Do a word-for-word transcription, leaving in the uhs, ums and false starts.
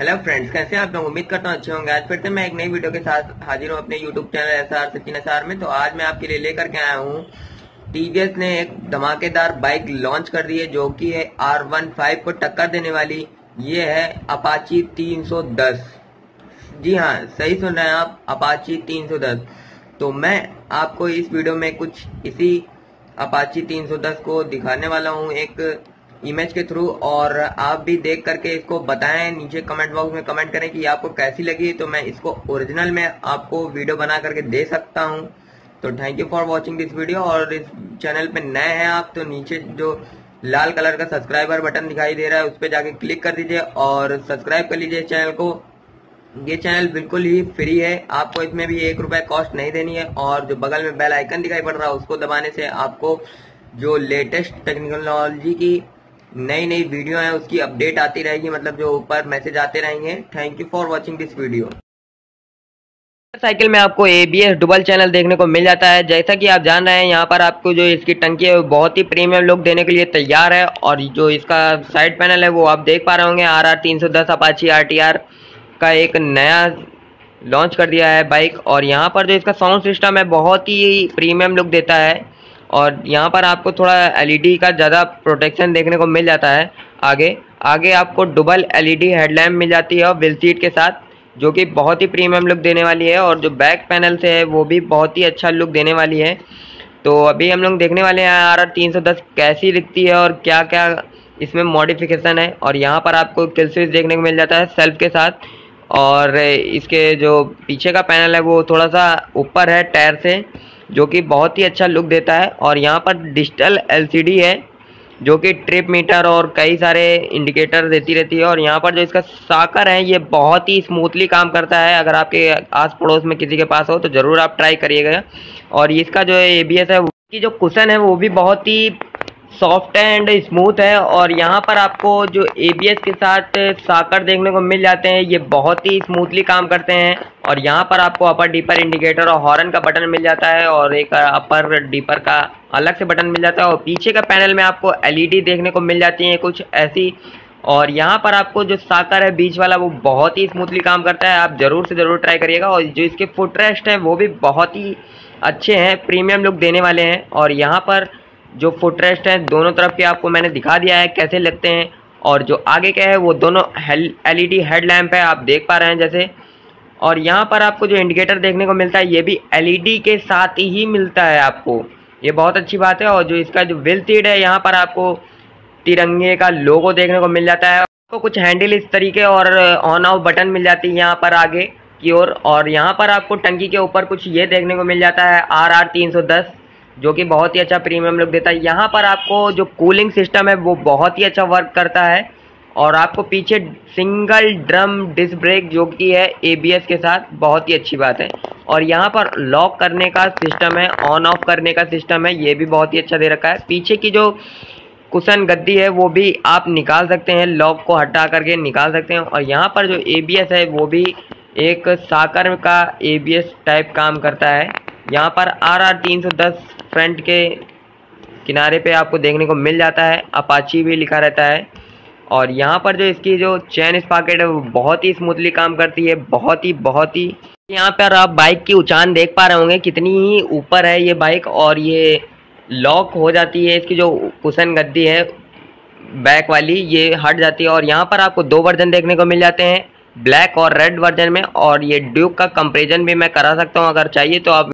Hello friends, कैसे आप लोग? उम्मीद करता हूँ अच्छे होंगे। आज फिर से मैं एक नई वीडियो के साथ हाजिर हूँ अपने YouTube channel S R Sachin S R में। तो आज मैं आपके लिए लेकर के आया हूँ, टीवीएस ने एक धमाकेदार बाइक लॉन्च कर दी है जो कि है आर पंद्रह को टक्कर देने वाली। ये है अपाची तीन सौ दस। जी हाँ, सही सुन रहे हैं आप, अपाची तीन सौ दस। तो मैं आपको इस वीडियो में कुछ इसी अपाची तीन सौ दस को दिखाने वाला हूँ एक इमेज के थ्रू, और आप भी देख करके इसको बताएं, नीचे कमेंट बॉक्स में कमेंट करें कि आपको कैसी लगी। तो मैं इसको ओरिजिनल में आपको वीडियो बना करके दे सकता हूं। तो thank you for watching this video. और इस चैनल पे नए हैं आप तो नीचे जो लाल कलर का सब्सक्राइबर बटन दिखाई दे रहा है उस पर जाके क्लिक कर दीजिए और सब्सक्राइब कर लीजिए चैनल को। ये चैनल बिल्कुल ही फ्री है, आपको इसमें भी एक रुपये कॉस्ट नहीं देनी है। और जो बगल में बेल आइकन दिखाई पड़ रहा है उसको दबाने से आपको जो लेटेस्ट टेक्नोलॉजी की नई नई वीडियो है उसकी अपडेट आती रहेगी, मतलब जो ऊपर मैसेज आते रहेंगे। Thank you for watching this video. Cycle में आपको एबीएस डबल चैनल देखने को मिल जाता है। जैसा कि आप जान रहे हैं, यहाँ पर आपको जो इसकी टंकी है वो बहुत ही प्रीमियम लुक देने के लिए तैयार है। और जो इसका साइड पैनल है वो आप देख पा रहे होंगे। आर आर तीन सौ दस अपाची आर टी आर का एक नया लॉन्च कर दिया है बाइक। और यहाँ पर जो इसका साउंड सिस्टम है बहुत ही प्रीमियम लुक देता है। और यहाँ पर आपको थोड़ा एलईडी का ज़्यादा प्रोटेक्शन देखने को मिल जाता है। आगे आगे आपको डबल एलईडी हेडलैम्प मिल जाती है और व्हील सीट के साथ, जो कि बहुत ही प्रीमियम लुक देने वाली है। और जो बैक पैनल से है वो भी बहुत ही अच्छा लुक देने वाली है। तो अभी हम लोग देखने वाले हैं आर आर तीन सौ दस कैसी दिखती है और क्या क्या इसमें मॉडिफिकेशन है। और यहाँ पर आपको किल स्विच देखने को मिल जाता है सेल्फ के साथ। और इसके जो पीछे का पैनल है वो थोड़ा सा ऊपर है टायर से, जो कि बहुत ही अच्छा लुक देता है। और यहाँ पर डिजिटल एलसीडी है जो कि ट्रिप मीटर और कई सारे इंडिकेटर देती रहती है। और यहाँ पर जो इसका साकर है ये बहुत ही स्मूथली काम करता है। अगर आपके आस पड़ोस में किसी के पास हो तो ज़रूर आप ट्राई करिएगा। और इसका जो एबीएस है उसकी जो कुशन है वो भी बहुत ही सॉफ्ट एंड स्मूथ है। और यहाँ पर आपको जो एबीएस के साथ साकर देखने को मिल जाते हैं, ये बहुत ही स्मूथली काम करते हैं। और यहाँ पर आपको अपर डीपर इंडिकेटर और हॉर्न का बटन मिल जाता है और एक अपर डीपर का अलग से बटन मिल जाता है। और पीछे का पैनल में आपको एलईडी देखने को मिल जाती है कुछ ऐसी। और यहाँ पर आपको जो साकर है बीच वाला वो बहुत ही स्मूथली काम करता है, आप ज़रूर से ज़रूर ट्राई करिएगा। और जो इसके फुटरेस्ट हैं वो भी बहुत ही अच्छे हैं, प्रीमियम लुक देने वाले हैं। और यहाँ पर जो फुटरेस्ट हैं दोनों तरफ के आपको मैंने दिखा दिया है कैसे लगते हैं। और जो आगे क्या है वो दोनों एलईडी हेडलैम्प है, आप देख पा रहे हैं जैसे। और यहाँ पर आपको जो इंडिकेटर देखने को मिलता है ये भी एलईडी के साथ ही मिलता है आपको, ये बहुत अच्छी बात है। और जो इसका जो व्हील सीट है यहाँ पर आपको तिरंगे का लोगो देखने को मिल जाता है। आपको कुछ हैंडल इस तरीके और ऑन ऑफ बटन मिल जाती है यहाँ पर आगे की ओर। और यहाँ पर आपको टंकी के ऊपर कुछ ये देखने को मिल जाता है आर आर तीन सौ दस, जो कि बहुत ही अच्छा प्रीमियम लुक देता है। यहाँ पर आपको जो कूलिंग सिस्टम है वो बहुत ही अच्छा वर्क करता है। और आपको पीछे सिंगल ड्रम डिस्क ब्रेक जो कि है एबीएस के साथ, बहुत ही अच्छी बात है। और यहाँ पर लॉक करने का सिस्टम है, ऑन ऑफ करने का सिस्टम है, ये भी बहुत ही अच्छा दे रखा है। पीछे की जो कुशन गद्दी है वो भी आप निकाल सकते हैं, लॉक को हटा करके निकाल सकते हैं। और यहाँ पर जो एबीएस है वो भी एक साकर का एबीएस टाइप काम करता है। यहाँ पर आर आर तीन सौ दस फ्रंट के किनारे पे आपको देखने को मिल जाता है, अपाची भी लिखा रहता है। और यहाँ पर जो इसकी जो चैन स्पॉकेट है वो बहुत ही स्मूथली काम करती है, बहुत ही बहुत ही। यहाँ पर आप बाइक की ऊंचाई देख पा रहे होंगे कितनी ही ऊपर है ये बाइक। और ये लॉक हो जाती है, इसकी जो कुशन गद्दी है बैक वाली ये हट जाती है। और यहाँ पर आपको दो वर्जन देखने को मिल जाते हैं, ब्लैक और रेड वर्जन में। और ये ड्यूक का कंपेरिजन भी मैं करा सकता हूँ अगर चाहिए तो। आप